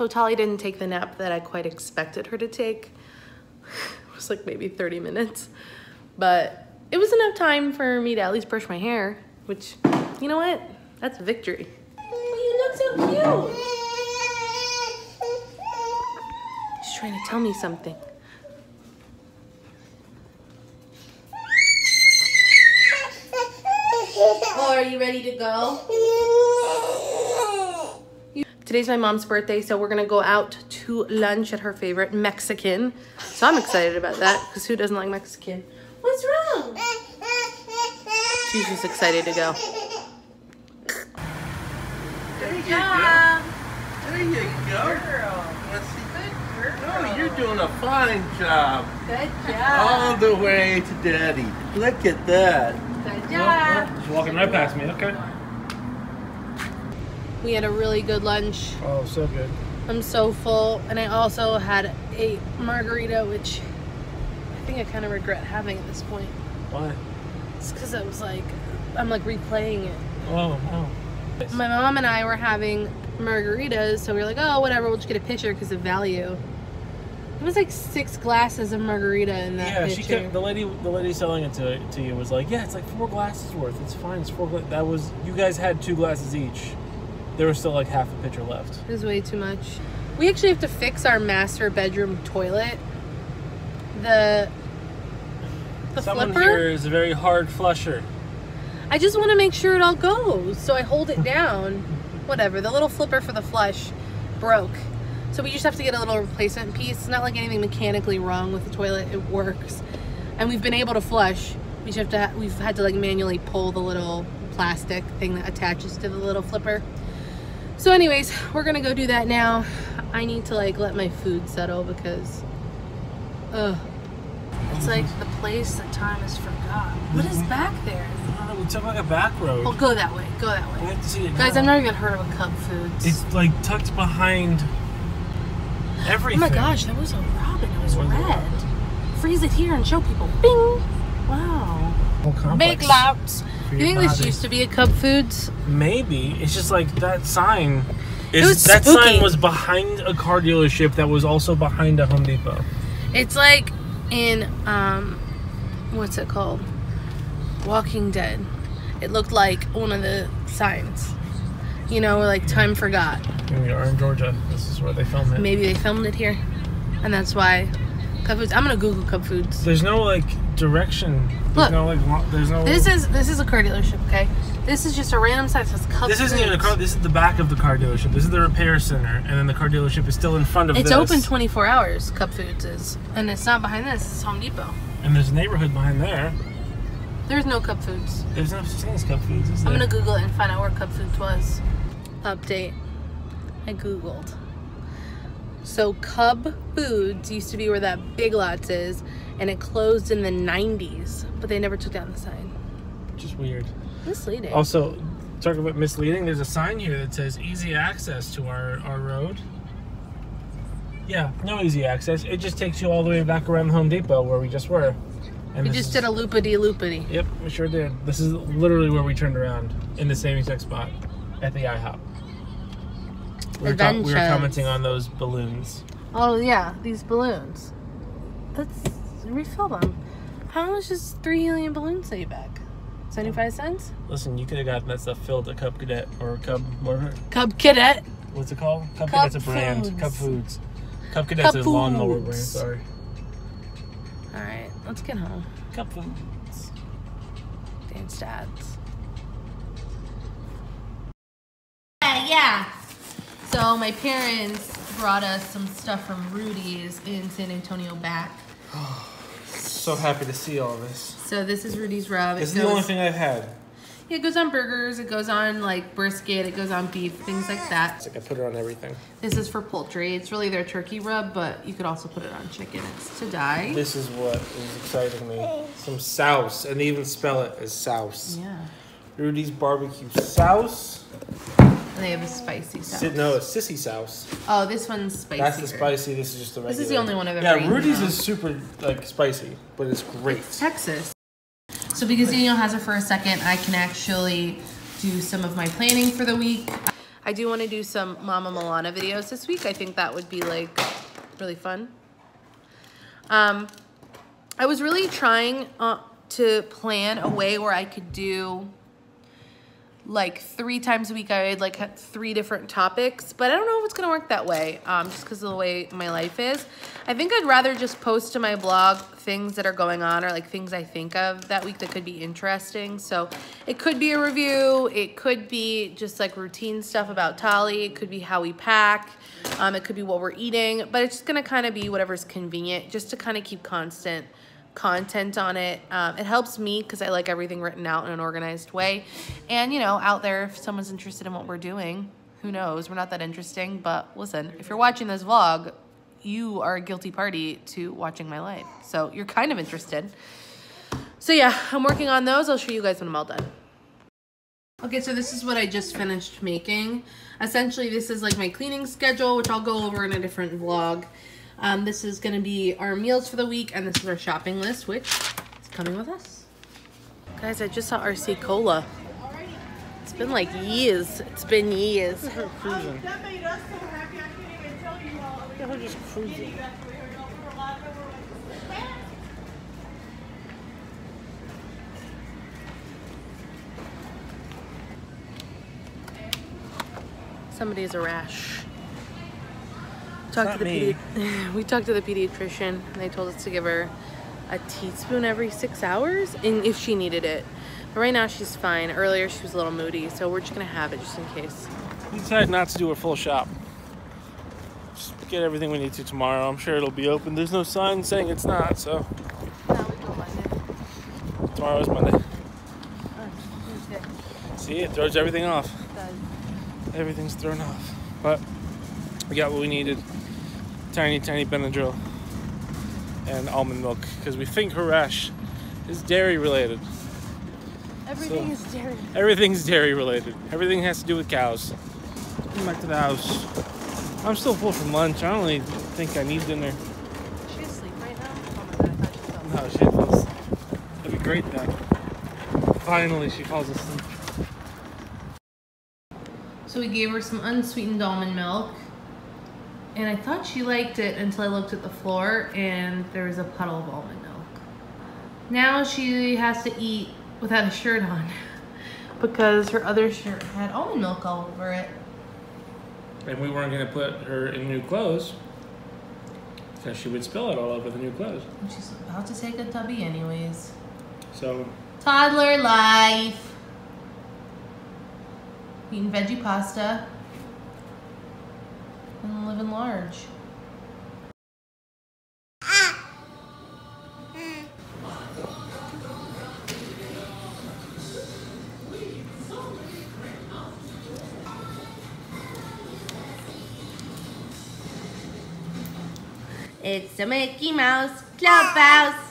So Tali didn't take the nap that I quite expected her to take. It was like maybe 30 minutes. But it was enough time for me to at least brush my hair, which, you know what? That's a victory. You look so cute. She's trying to tell me something. Oh, are you ready to go? Today's my mom's birthday, so we're gonna go out to lunch at her favorite Mexican. So I'm excited about that, because who doesn't like Mexican? What's wrong? She's just excited to go. Good job. There you go. Good girl. Let's see. Good girl. Oh, you're doing a fine job. Good job. All the way to Daddy. Look at that. Good job. Oh, she's walking right past me. Okay. We had a really good lunch. Oh, so good. I'm so full, and I also had a margarita, which I think I kind of regret having at this point. Why? It's because I was like, I'm like replaying it. Oh, wow. My mom and I were having margaritas, so we were like, oh, whatever, we'll just get a pitcher because of value. It was like 6 glasses of margarita in that pitcher. Yeah, she kept, the lady selling it to you was like, yeah, it's like 4 glasses worth. It's fine. It's 4 glasses. That was, you guys had 2 glasses each. There was still like half a pitcher left. It was way too much. We actually have to fix our master bedroom toilet. The someone flipper here is a very hard flusher. I just want to make sure it all goes, so I hold it down. Whatever, the little flipper for the flush broke, so we just have to get a little replacement piece. It's not like anything mechanically wrong with the toilet, it works, and we've been able to flush. We just have to, we've had to like manually pull the little plastic thing that attaches to the little flipper. So anyways, we're gonna go do that now. I need to like let my food settle because it's like the place that time is forgot. What is back there? We took like a back road. Well, go that way. Go that way. We have to see it now. Guys, I've never even heard of a Cub Foods. It's like tucked behind everything. Oh my gosh, there was a robin. It was red. Freeze it here and show people. Bing! Wow. Big laps. You think this used to be a Cub Foods? Maybe. It's just like that sign. That sign was behind a car dealership that was also behind a Home Depot. It's like in what's it called? Walking Dead. It looked like one of the signs, you know, like time forgot. Here we are in Georgia. This is where they filmed it. Maybe they filmed it here, and that's why Cub Foods. I'm gonna Google Cub Foods. There's no like direction. There's look, no, like, there's no. This is a car dealership. Okay, this is just a random sign that says Cub Foods. This isn't even a car. This is the back of the car dealership. This is the repair center, and then the car dealership is still in front of. It's this. Open 24 hours. Cub Foods is, and it's not behind this. It's Home Depot. And there's a neighborhood behind there. There's no Cub Foods. There's no such thing as Cub Foods, is there? I'm gonna Google it and find out where Cub Foods was. Update. I Googled. So Cub Foods used to be where that Big Lots is, and it closed in the 90s, but they never took down the sign. Just weird. Misleading. Also, talking about misleading, there's a sign here that says easy access to our road. Yeah, no easy access. It just takes you all the way back around the Home Depot where we just were. And we just did a loopity. Yep, we sure did. This is literally where we turned around in the same exact spot at the IHOP. We were commenting on those balloons. Oh yeah, these balloons. Let's refill them. How much does 3 helium balloons say back? 75 cents? Listen, you could have gotten that stuff filled at Cub Cadet or Cub whatever. Cub Cadet. What's it called? Cub Cadet's a brand. Foods. Cub Foods. Cub Cadet's a lawnmower brand. Sorry. All right, let's get home. Cub Foods. Dance dads. Yeah. So my parents brought us some stuff from Rudy's in San Antonio back. Oh, so happy to see all this. So this is Rudy's rub. This is the only thing I've had. Yeah, it goes on burgers. It goes on like brisket. It goes on beef, things like that. It's like I put it on everything. This is for poultry. It's really their turkey rub, but you could also put it on chicken. It's to die. This is what is exciting me. Some sauce, and they even spell it as sauce. Yeah. Rudy's barbecue sauce. And they have a spicy sauce. No, a sissy sauce. Oh, this one's spicy. That's the spicy. This is just the regular. This is the only one I've ever eaten. Yeah, Rudy's is super like spicy, but it's great. It's Texas. So because Daniel has her for a second, I can actually do some of my planning for the week. I do want to do some Mama Milana videos this week. I think that would be like really fun. I was really trying to plan a way where I could do like 3 times a week. I would like had 3 different topics, but I don't know if it's going to work that way, just because of the way my life is. I think I'd rather just post to my blog things that are going on or like things I think of that week that could be interesting. So it could be a review. It could be just like routine stuff about Tali. It could be how we pack. It could be what we're eating, but it's just going to kind of be whatever's convenient just to kind of keep constant content on it. It helps me because I like everything written out in an organized way. And, you know, out there, if someone's interested in what we're doing, who knows? We're not that interesting, but listen, if you're watching this vlog, you are a guilty party to watching my life. So you're kind of interested. So yeah, I'm working on those. I'll show you guys when I'm all done. Okay, so this is what I just finished making. Essentially, this is like my cleaning schedule, which I'll go over in a different vlog. This is going to be our meals for the week, and this is our shopping list, which is coming with us. Guys, I just saw RC Cola. It's been like years. It's been years. Look at her cruising. Look at her just cruising. Somebody has a rash. We talked to the pediatrician, and they told us to give her a teaspoon every 6 hours, and if she needed it. But right now she's fine. Earlier she was a little moody, so we're just gonna have it just in case. We decided not to do a full shop. Just get everything we need to tomorrow. I'm sure it'll be open. There's no sign saying it's not, so. No, we go Monday. Tomorrow's Monday. Tuesday. See, it throws everything off. It does. Everything's thrown off, but we got what we needed. Tiny, tiny Benadryl and almond milk because we think her rash is dairy related. Everything is dairy. Everything's dairy related. Everything has to do with cows. Come back to the house. I'm still full from lunch. I don't really think I need dinner. She's asleep right now? Oh my God, I thought she fell asleep. No, she falls. That'd be great then. Finally, she falls asleep. So we gave her some unsweetened almond milk. And I thought she liked it until I looked at the floor and there was a puddle of almond milk. Now she has to eat without a shirt on because her other shirt had almond milk all over it. And we weren't going to put her in new clothes because she would spill it all over the new clothes. And she's about to take a tubby anyways. So. Toddler life. Eating veggie pasta. And living large. It's a Mickey Mouse Clubhouse.